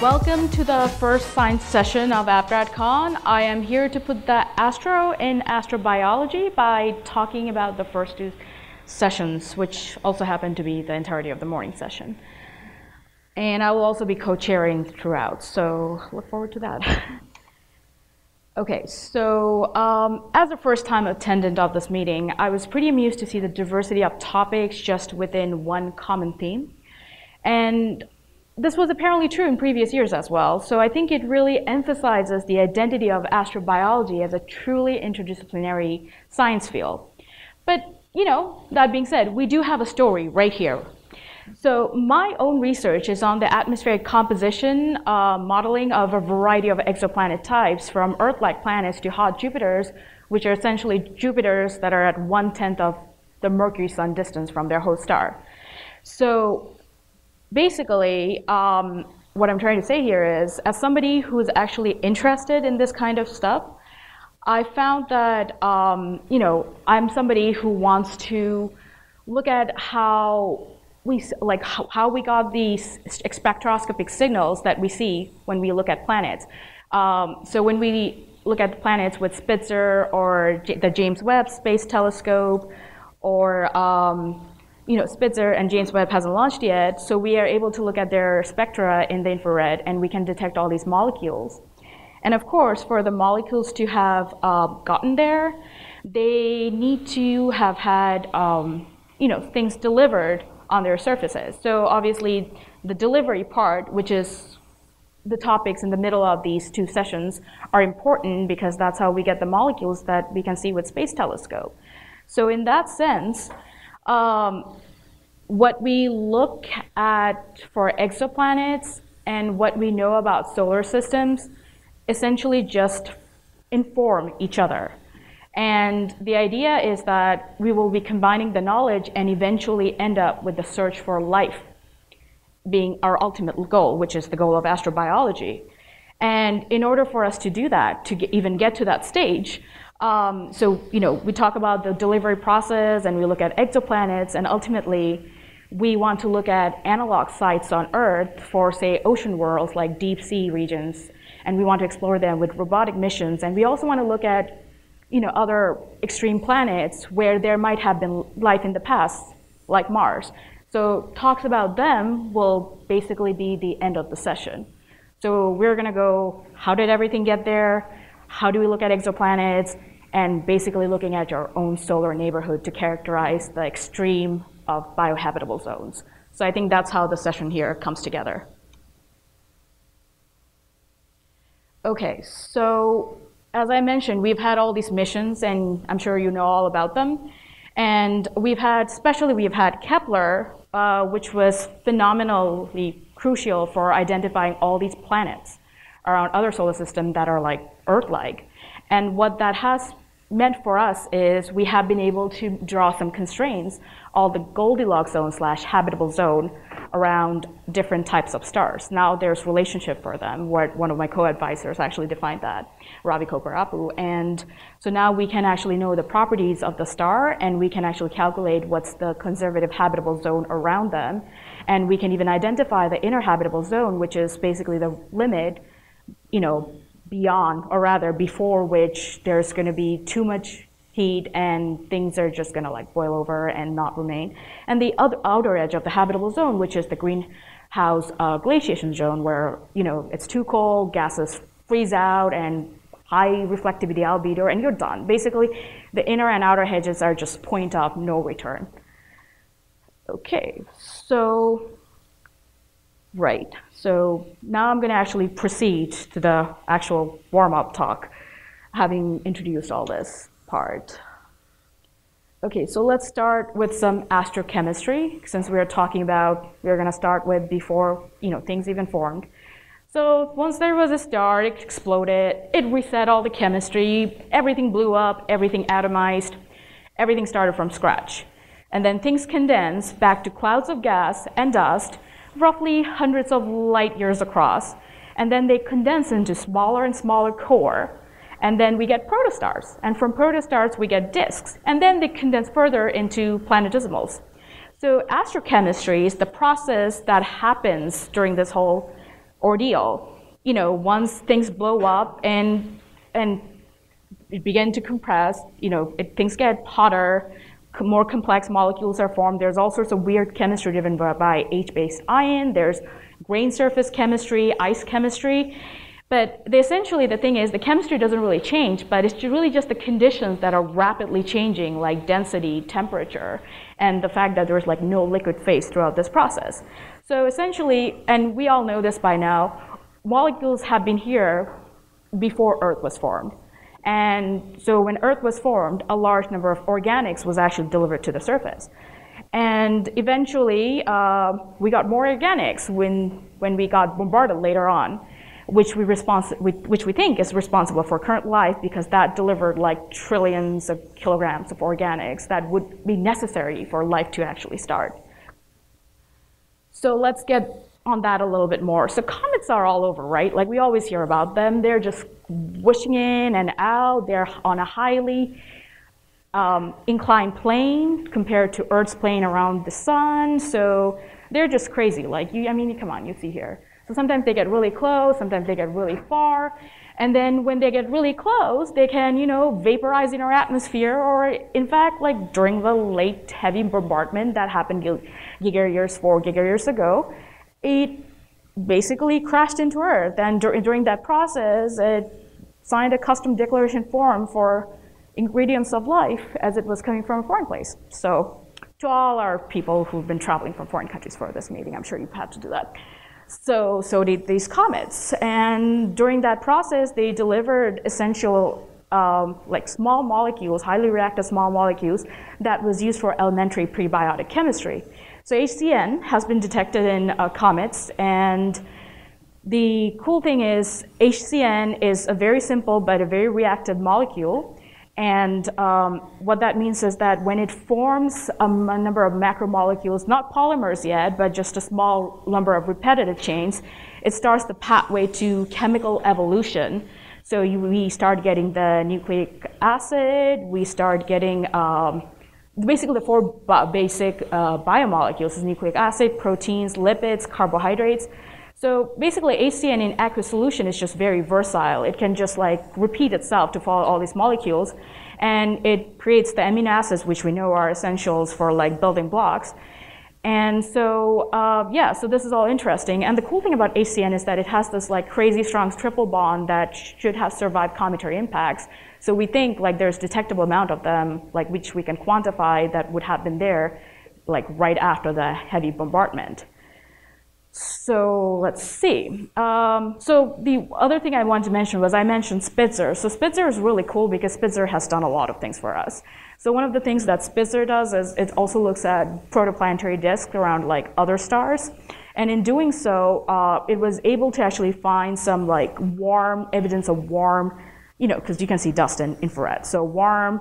Welcome to the first science session of AbGradCon. I am here to put the astro in astrobiology by talking about the first two sessions, which also happen to be the entirety of the morning session. And I will also be co-chairing throughout, so look forward to that. Okay, so as a first-time attendant of this meeting, I was pretty amused to see the diversity of topics just within one common theme. And this was apparently true in previous years as well, so I think it really emphasizes the identity of astrobiology as a truly interdisciplinary science field. But, you know, that being said, we do have a story right here. So my own research is on the atmospheric composition, modeling of a variety of exoplanet types, from Earth-like planets to hot Jupiters, which are essentially Jupiters that are at 1/10 of the Mercury-Sun distance from their host star. So basically, what I'm trying to say here is, as somebody who is actually interested in this kind of stuff, I found that you know, I'm somebody who wants to look at how we got these spectroscopic signals that we see when we look at planets. So when we look at the planets with Spitzer or the James Webb Space Telescope, or you know, Spitzer and James Webb hasn't launched yet, so we are able to look at their spectra in the infrared, and we can detect all these molecules. And of course, for the molecules to have gotten there, they need to have had you know, things delivered on their surfaces. So obviously, the delivery part, which is the topics in the middle of these two sessions, are important because that's how we get the molecules that we can see with Space Telescope. So in that sense, what we look at for exoplanets and what we know about solar systems essentially just inform each other. And the idea is that we will be combining the knowledge and eventually end up with the search for life being our ultimate goal, which is the goal of astrobiology. And in order for us to do that, to even get to that stage, so, you know, we talk about the delivery process and we look at exoplanets, and ultimately we want to look at analog sites on Earth for, say, ocean worlds like deep sea regions, and we want to explore them with robotic missions. And we also want to look at, you know, other extreme planets where there might have been life in the past, like Mars. So talks about them will basically be the end of the session. So we're going to go, how did everything get there? How do we look at exoplanets? And basically looking at your own solar neighborhood to characterize the extreme of biohabitable zones. So I think that's how the session here comes together. Okay, so as I mentioned, we've had all these missions, and I'm sure you know all about them. And we've had, especially we've had Kepler, which was phenomenally crucial for identifying all these planets around other solar systems that are like Earth-like. And what that has meant for us is we have been able to draw some constraints, all the Goldilocks zone / habitable zone around different types of stars. Now there's relationship for them, where one of my co-advisors actually defined that, Ravi Koparapu. And so now we can actually know the properties of the star, and we can actually calculate what's the conservative habitable zone around them. And we can even identify the inner habitable zone, which is basically the limit, you know, beyond, or rather before which there's going to be too much heat and things are just going to like boil over and not remain. And the other outer edge of the habitable zone, which is the greenhouse glaciation zone, where, you know, it's too cold, gases freeze out, and high reflectivity albedo, and you're done. Basically, the inner and outer edges are just point of no return. Okay, so right. So now I'm going to actually proceed to the actual warm-up talk, having introduced all this part. Okay, so let's start with some astrochemistry, since we're going to start with before, you know, things even formed. So once there was a star, it exploded, it reset all the chemistry, everything blew up, everything atomized, everything started from scratch. And then things condensed back to clouds of gas and dust, roughly hundreds of light years across, and then they condense into smaller and smaller core, and then we get protostars, and from protostars we get disks, and then they condense further into planetesimals. So astrochemistry is the process that happens during this whole ordeal. You know, once things blow up and it begin to compress, you know, things get hotter, more complex molecules are formed. There's all sorts of weird chemistry driven by H-based ion. There's grain surface chemistry, ice chemistry. But essentially the thing is the chemistry doesn't really change, but it's really just the conditions that are rapidly changing, like density, temperature, and the fact that there's like no liquid phase throughout this process. So essentially, and we all know this by now, molecules have been here before Earth was formed. And so when Earth was formed, a large number of organics was actually delivered to the surface. And eventually, we got more organics when we got bombarded later on, which we think is responsible for current life, because that delivered like trillions of kilograms of organics that would be necessary for life to actually start. So let's get on that a little bit more. So comets are all over, right? Like we always hear about them. They're just whooshing in and out. They're on a highly inclined plane compared to Earth's plane around the sun. So they're just crazy. Like, I mean, come on, you see here. So sometimes they get really close, sometimes they get really far, and then when they get really close, they can, you know, vaporize in our atmosphere, or in fact, like during the late heavy bombardment that happened four giga years ago, it basically crashed into Earth, and during that process, it signed a custom declaration form for ingredients of life as it was coming from a foreign place. So to all our people who've been traveling from foreign countries for this meeting, I'm sure you've had to do that. So did these comets, and during that process, they delivered essential, like small molecules, highly reactive small molecules that was used for elementary prebiotic chemistry. So HCN has been detected in comets, and the cool thing is HCN is a very simple but a very reactive molecule. And what that means is that when it forms a number of macromolecules, not polymers yet, but just a small number of repetitive chains, it starts the pathway to chemical evolution. So we start getting the nucleic acid, we start getting basically the four basic biomolecules, is nucleic acid, proteins, lipids, carbohydrates. So basically, HCN in aqueous solution is just very versatile. It can just like repeat itself to follow all these molecules, and it creates the amino acids, which we know are essentials for like building blocks. And so, yeah, so this is all interesting. And the cool thing about HCN is that it has this like crazy strong triple bond that should have survived cometary impacts. So we think like there's detectable amount of them, like which we can quantify that would have been there, like right after the heavy bombardment. So let's see. So the other thing I wanted to mention was I mentioned Spitzer. So Spitzer is really cool because Spitzer has done a lot of things for us. So one of the things that Spitzer does is it also looks at protoplanetary disks around like other stars. And in doing so, it was able to actually find some like warm, evidence of warm, you know, because you can see dust in infrared. So warm,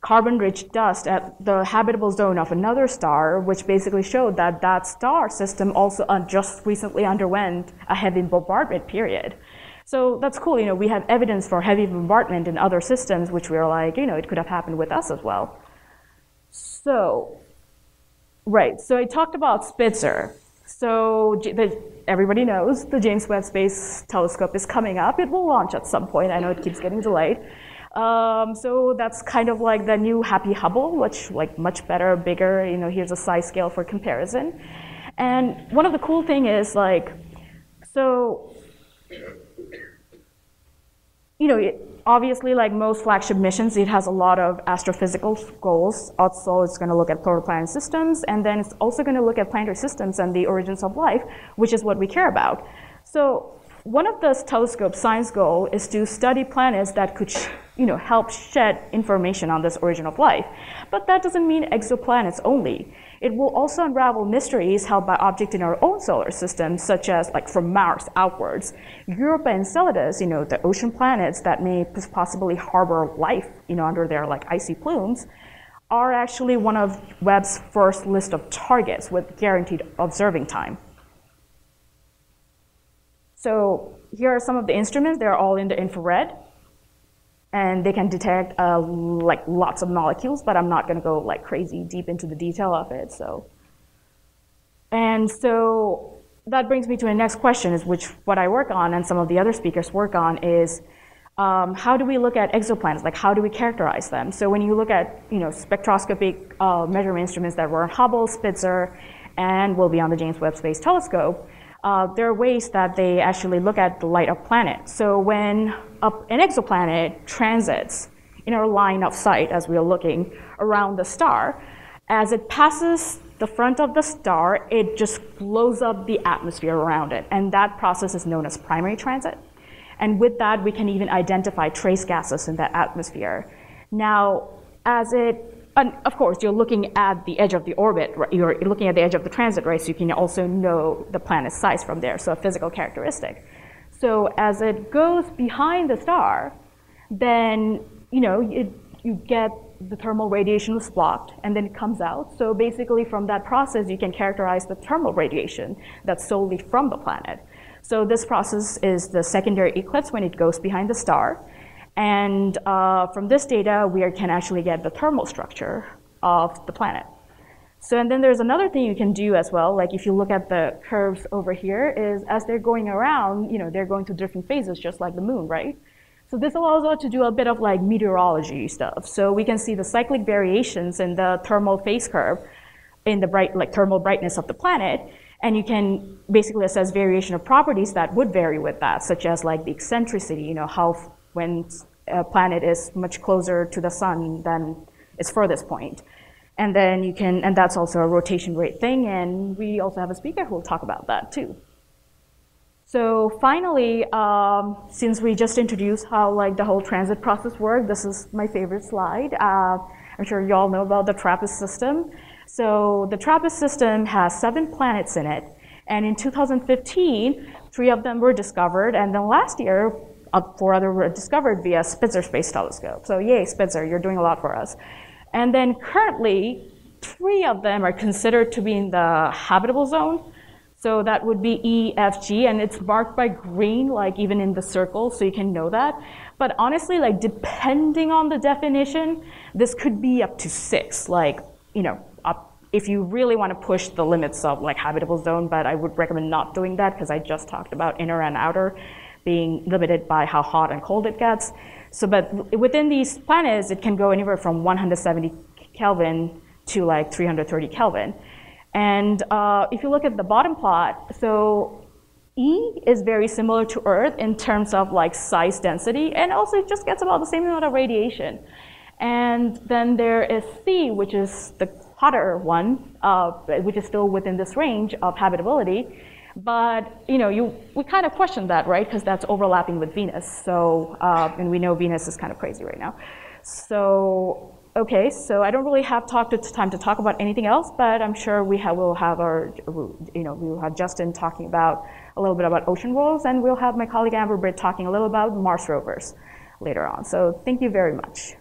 carbon-rich dust at the habitable zone of another star, which basically showed that that star system also just recently underwent a heavy bombardment period. So that's cool, you know, we have evidence for heavy bombardment in other systems, which we are like, you know, it could have happened with us as well. So, right, so I talked about Spitzer. So everybody knows the James Webb Space Telescope is coming up. It will launch at some point. I know it keeps getting delayed. So that's kind of like the new Happy Hubble, which like much better, bigger, you know, here's a size scale for comparison. And one of the cool thing is like, so, you know, obviously like most flagship missions, it has a lot of astrophysical goals. Also, it's going to look at protoplanetary systems, and then it's also going to look at planetary systems and the origins of life, which is what we care about. So one of this telescope's science goal is to study planets that could, you know, help shed information on this origin of life. But that doesn't mean exoplanets only. It will also unravel mysteries held by objects in our own solar system, such as like from Mars outwards. Europa and Enceladus, you know, the ocean planets that may possibly harbor life, you know, under their like icy plumes, are actually one of Webb's first list of targets with guaranteed observing time. So here are some of the instruments. They're all in the infrared, and they can detect like lots of molecules, but I'm not going to go like crazy deep into the detail of it. So, and so that brings me to my next question, is which what I work on and some of the other speakers work on is how do we look at exoplanets? Like, how do we characterize them? So when you look at spectroscopic measurement instruments that were on Hubble, Spitzer, and will be on the James Webb Space Telescope, there are ways that they actually look at the light of planets. So when an exoplanet transits in our line of sight as we are looking around the star, as it passes the front of the star, it just blows up the atmosphere around it. And that process is known as primary transit. And with that, we can even identify trace gases in that atmosphere. Now, and of course, you're looking at the edge of the orbit, right? You're looking at the edge of the transit, right? So you can also know the planet's size from there, so a physical characteristic. So as it goes behind the star, then you get the thermal radiation was blocked, and then it comes out. So basically, from that process, you can characterize the thermal radiation that's solely from the planet. So this process is the secondary eclipse when it goes behind the star. And from this data, we can actually get the thermal structure of the planet. So, and then there's another thing you can do as well. Like, if you look at the curves over here, is as they're going around, they're going through different phases, just like the moon, right? So this allows us to do a bit of like meteorology stuff. So we can see the cyclic variations in the thermal phase curve, in the thermal brightness of the planet. And you can basically assess variation of properties that would vary with that, such as like the eccentricity, how when a planet is much closer to the sun than its furthest point. And then you can, and that's also a rotation rate thing. And we also have a speaker who will talk about that too. So finally, since we just introduced how the whole transit process worked, this is my favorite slide. I'm sure you all know about the TRAPPIST system. So the TRAPPIST system has 7 planets in it. And in 2015, 3 of them were discovered. And then last year, 4 other were discovered via Spitzer Space Telescope. So yay, Spitzer, you're doing a lot for us. And then currently, 3 of them are considered to be in the habitable zone. So that would be E, F, G, and it's marked by green, even in the circle, so you can know that. But honestly, depending on the definition, this could be up to 6, if you really want to push the limits of habitable zone, but I would recommend not doing that because I just talked about inner and outer being limited by how hot and cold it gets. So, but within these planets, it can go anywhere from 170 Kelvin to 330 Kelvin. And if you look at the bottom plot, so E is very similar to Earth in terms of size density, and also it just gets about the same amount of radiation. And then there is C, which is the hotter one, which is still within this range of habitability. But we kind of question that, right? Because that's overlapping with Venus. So, and we know Venus is kind of crazy right now. So. Okay, so I don't really have time to talk about anything else, but I'm sure we will have Justin talking about a little bit about ocean worlds, and we'll have my colleague Amber Britt talking a little about Mars rovers later on. So thank you very much.